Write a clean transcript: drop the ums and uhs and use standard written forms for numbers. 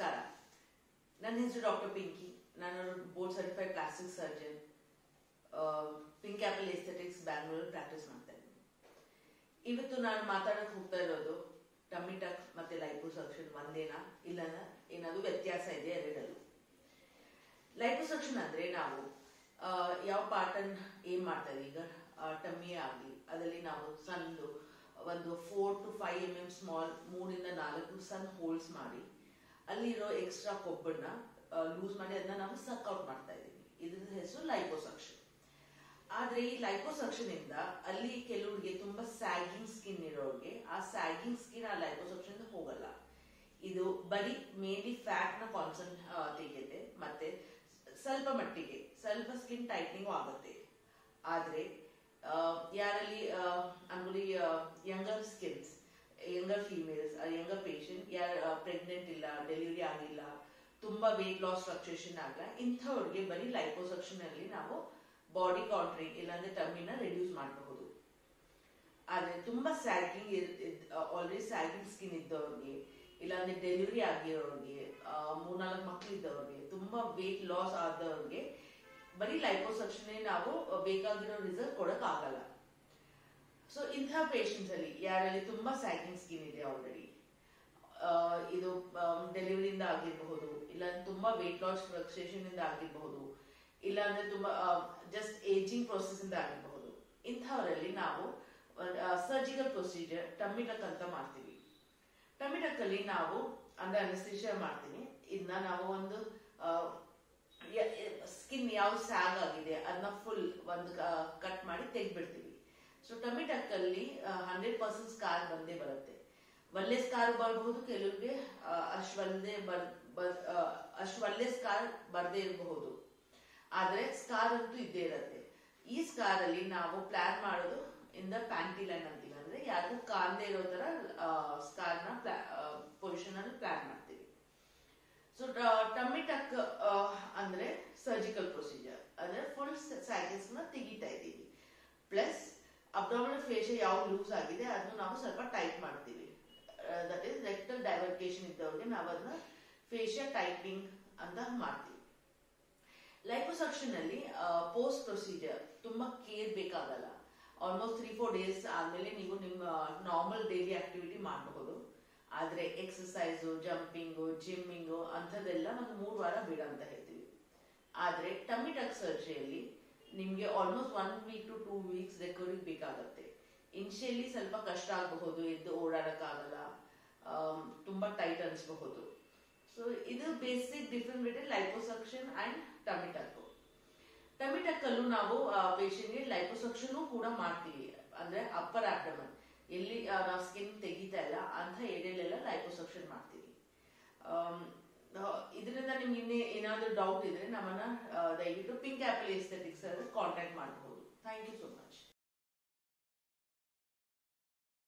ನಮಸ್ಕಾರ ನನ್ನ ಹೆಸರು ಡಾಕ್ಟರ್ ಪಿಂಕಿ ನಾನು board certified plastic surgeon pink apple aesthetics Bengaluru practice ಮಾಡ್ತಾ ಇದ್ದೀನಿ ಇವತ್ತು ನಾನು ಮಾತಾಡೋಕೆ ಹೋಗ್ತಾ ಇರೋದು ಟಮ್ಮಿ ಟಕ್ ಮತ್ತೆ ಲೈಪೋಸಕ್ಷನ್ ಒಂದೇನಾ ಇಲ್ಲನ ಏನಾದರೂ ವ್ಯತ್ಯಾಸ ಇದೆ ಎರಡಲ್ಲೂ ಲೈಪೋಸಕ್ಷನ್ ಅಂದ್ರೆ ನಾವು ಯಾವ ಪಾರ್ಟನ್ ಏನ್ ಮಾಡ್ತಾ ಇದೀವಿ ಈಗ ಟಮ್ಮಿ ಆಗಲಿ ಅದರಲ್ಲಿ ನಾವು ಸಣ್ಣದು ಒಂದು 4 to 5 mm ಸ್ಮಾಲ್ 3 ಇಂದ 4 ಸಣ್ಣ ಹೋಲ್ಸ್ ಮಾಡಿ ಅಲ್ಲಿರೋ ಎಕ್ಸ್ಟ್ರಾ ಕೊಬ್ಬನ್ನ ಲೂಸ್ ಮಾಡಿ ಅದನ್ನ ನಾವು ಸಕ್ಔಟ್ ಮಾಡ್ತಾ ಇದ್ದೀವಿ ಇದ್ರ ಹೆಸರು ಲೈಪೋಸಕ್ಷನ್ ಆದ್ರೆ ಈ ಲೈಪೋಸಕ್ಷನ್ ಇಂದ ಅಲ್ಲಿ ಕೆಲವರಿಗೆ ತುಂಬಾ ಸ್ಯಾಗಿಂಗ್ ಸ್ಕಿನ್ ಇರೋರಿಗೆ ಆ ಸ್ಯಾಗಿಂಗ್ ಸ್ಕಿನ್ ಆ ಲೈಪೋಸಕ್ಷನ್ ಹೋಗಲ್ಲ ಇದು ಬರೀ ಮೇನ್ಲಿ ಫ್ಯಾಟ್ ನ ಕಾನ್ಸೆಂಟ್ ತೆಗೆಯುತ್ತೆ ಮತ್ತೆ ಸ್ವಲ್ಪ ಮಟ್ಟಿಗೆ ಸ್ವಲ್ಪ ಸ್ಕಿನ್ ಟೈಟ್ನಿಂಗ್ ಆಗುತ್ತೆ ಆದ್ರೆ ಯಾರಲ್ಲಿ ಅಂಗುಲಿ younger skins younger females younger patient ಯಾರು ಪ್ರೆಗ್ನೆಂಟ್ ಇಲ್ಲ ಡೆಲಿವರಿ ಆಗಿಲ್ಲ ತುಂಬಾ ವೇಟ್ ಲಾಸ್ ಫ್ಲಕ್ಚುಯೇಷನ್ ಆಗಲ್ಲ ಇಂಥವ್ರಿಗೆ ಬರೀ ಲೈಪೋಸಕ್ಷನ್ ಅಲ್ಲಿ ನಾವು ಬಾಡಿ ಕಾಂಟ್ರಿಂಗ್ ಇಲ್ಲಾಂದ್ರೆ ಟಮ್ಮಿನ ರೆಡ್ಯೂಸ್ ಮಾಡಬಹುದು ಆದ್ರೆ ತುಂಬಾ ಸ್ಯಾಗಿಂಗ್ ಆಲ್ರೆಡಿ ಸ್ಯಾಗಿಂಗ್ ಸ್ಕಿನ್ ಇದ್ದವ್ರಿಗೆ ಇಲ್ಲಾಂದ್ರೆ ಡೆಲಿವರಿ ಆಗಿರೋರಿಗೆ 3-4 ಮಕ್ಕಳು ಇದ್ದವ್ರಿಗೆ ತುಂಬಾ ವೇಟ್ ಲಾಸ್ ಆದವ್ರಿಗೆ ಬರೀ ಲೈಪೋಸಕ್ಷನ್ ನಾವು ಬೇಕಾಗಿರೋ ರಿಸಲ್ಟ್ ಕೊಡಕ್ ಆಗಲ್ಲ ಸೊ ಇಂತಹ ಪೇಷಂಟ್ಸ್ ಅಲ್ಲಿ ಯಾರಲ್ಲಿ ತುಂಬಾ ಸ್ಯಾಗಿಂಗ್ ಸ್ಕಿನ್ ಇದೆ ಆಲ್ರೆಡಿ ಇದು ಡೆಲಿವರಿಯಿಂದ ಆಗಿರಬಹುದು ಇಲ್ಲ ತುಂಬಾ ವೇಟ್ ಲಾಸ್ ಫ್ಲಕ್ಚುಯೇಷನ್ ಇಂದ ಆಗಿರಬಹುದು ಇಲ್ಲ ಅಂದ್ರೆ ತುಂಬಾ ಜಸ್ಟ್ ಏಜಿಂಗ್ ಪ್ರೊಸೆಸ್ ಇಂದ ಆಗಿರಬಹುದು ಇಂಥವರಲ್ಲಿ ನಾವು ಸರ್ಜಿಕಲ್ ಪ್ರೊಸೀಜರ್ ಟಮ್ಮಿ ಟಕ್ ಅಂತ ಮಾಡ್ತೀವಿ ಟಮ್ಮಿ ಟಕ್ ಅಲ್ಲಿ ನಾವು ಅಂದ್ರೆ ಅನಸ್ತೇಷಿಯಾ ಮಾಡ್ತೀನಿ ಇದನ್ನ ನಾವು ಒಂದು ಸ್ಕಿನ್ ಯಾವ ಸ್ಯಾಗ್ ಆಗಿದೆ ಅದನ್ನ ಫುಲ್ ಒಂದು ಕಟ್ ಮಾಡಿ ತೆಗ್ಬಿಡ್ತೀವಿ ಸೊ ಟಮ್ಮಿ ಟಕ್ ಅಲ್ಲಿ 100% ಸ್ಕಾರ್ ಬಂದೇ ಬರುತ್ತೆ ಒಳ್ಳೆ ಸ್ಕಾರ್ ಬರಬಹುದು ಕೆಲವರಿಗೆ ಅಷ್ಟು ಒಳ್ಳೆ ಸ್ಕಾರ್ ಬರದೇ ಇರಬಹುದು ಆದ್ರೆ ಸ್ಕಾರ್ ಅಂತೂ ಇದ್ದೇ ಇರುತ್ತೆ ಈ ಸ್ಕಾರ್ ಅಲ್ಲಿ ನಾವು ಪ್ಲಾನ್ ಮಾಡೋದು ಇಂದ ಪ್ಯಾಂಟಿ ಲೈನ್ ಅಂತೀವಿ ಅಂದ್ರೆ ಯಾರಿಗೂ ಕಾಣದೇ ಇರೋ ತರ ಸ್ಕಾರ್ ನ ಪೊಸಿಷನ್ ಅಲ್ಲಿ ಪ್ಲಾನ್ ಮಾಡ್ತೀವಿ ಸೊ ಟಮ್ಮಿ ಟಕ್ ಅಂದ್ರೆ ಸರ್ಜಿಕಲ್ ಪ್ರೊಸೀಜರ್ ಅಂದ್ರೆ ಫುಲ್ ಸ್ಯಾಗಿಂಗ್ಸ್ ನ ತೆಗಿತಾ ಇದ್ದೀವಿ ಪ್ಲಸ್ ಅಬ್ಡಾಮಿನಲ್ ಫೇಶಿಯಲ್ ಯಾವ ಲೂಸ್ ಆಗಿದೆ ಅದನ್ನು ನಾವು ಸ್ವಲ್ಪ ಟೈಟ್ ಮಾಡ್ತೀವಿ ದಟ್ ಇಸ್ ರೆಕ್ಟಲ್ ಡೈವರ್ಕೇಶನ್ ಇದ್ದವ್ರಿಗೆ ನಾವು ಅದನ್ನ ಫೇಶಿಯಲ್ ಟೈಟಿಂಗ್ ಅಂತ ಮಾಡ್ತೀವಿ ಲೈಪೋಸಕ್ಷನ್ ಅಲ್ಲಿ ಪೋಸ್ಟ್ ಪ್ರೊಸೀಜರ್ ತುಂಬಾ ಕೇರ್ ಬೇಕಾಗಲ್ಲ ಆಲ್ಮೋಸ್ಟ್ 3-4 days ಆದ್ಮೇಲೆ ನೀವು ನಿಮ್ಮ ನಾರ್ಮಲ್ ಡೈಲಿ ಆಕ್ಟಿವಿಟಿ ಮಾಡಬಹುದು ಆದ್ರೆ ಎಕ್ಸರ್ಸೈಸು ಜಂಪಿಂಗು ಜಿಮ್ಮಿಂಗು ಅಂಥದ್ದೆಲ್ಲ ಒಂದು 3 ವಾರ ಬಿಡ ಅಂತ ಹೇಳ್ತೀವಿ ಆದ್ರೆ ಟಮ್ಮಿ ಟಕ್ ಸರ್ಜರಿಯಲ್ಲಿ ನಿಮ್ಗೆ almost 1 week to 2 weeks recovery ಬೇಕಾಗುತ್ತೆ ಇನಿಷಿಯಲಿ ಸ್ವಲ್ಪ ಕಷ್ಟ ಆಗಬಹುದು ಎದ್ದು ಓಡಾಡಕ್ಕಾಗಲ್ಲ ತುಂಬಾ ಟೈಟ್ ಅನ್ಸಬಹುದು ಸೊ ಇದು basic difference between liposuction and tummy tuck tummy tuck ಅಲ್ಲೂ ನಾವು ಪೇಷಂಟ್ಗೆ ಲೈಪೋಸಕ್ಷನ್ ಕೂಡ ಮಾಡ್ತೀವಿ ಅಂದ್ರೆ ಅಪ್ಪರ್ ಆಬ್ಡಮನ್ ಎಲ್ಲಿ ನಾವು ಸ್ಕಿನ್ ತೆಗಿತಾ ಇಲ್ಲ ಅಂತ ಏರಿಯಲ್ಲೆಲ್ಲ ಲೈಪೋಸಕ್ಷನ್ ಮಾಡ್ತೀವಿ ಇದರಿಂದ ನಿಮ್ಗೆ ಇನ್ನೇ ಏನಾದ್ರೂ ಡೌಟ್ ಇದ್ರೆ ನಮ್ಮನ್ನ ದಯವಿಟ್ಟು ಪಿಂಕ್ ಆಪಲ್ ಎಸ್ಥೆಟಿಕ್ಸ್ ಅಲ್ಲಿ ಕಾಂಟ್ಯಾಕ್ಟ್ ಮಾಡಬಹುದು ಥ್ಯಾಂಕ್ ಯು ಸೋ ಮಚ್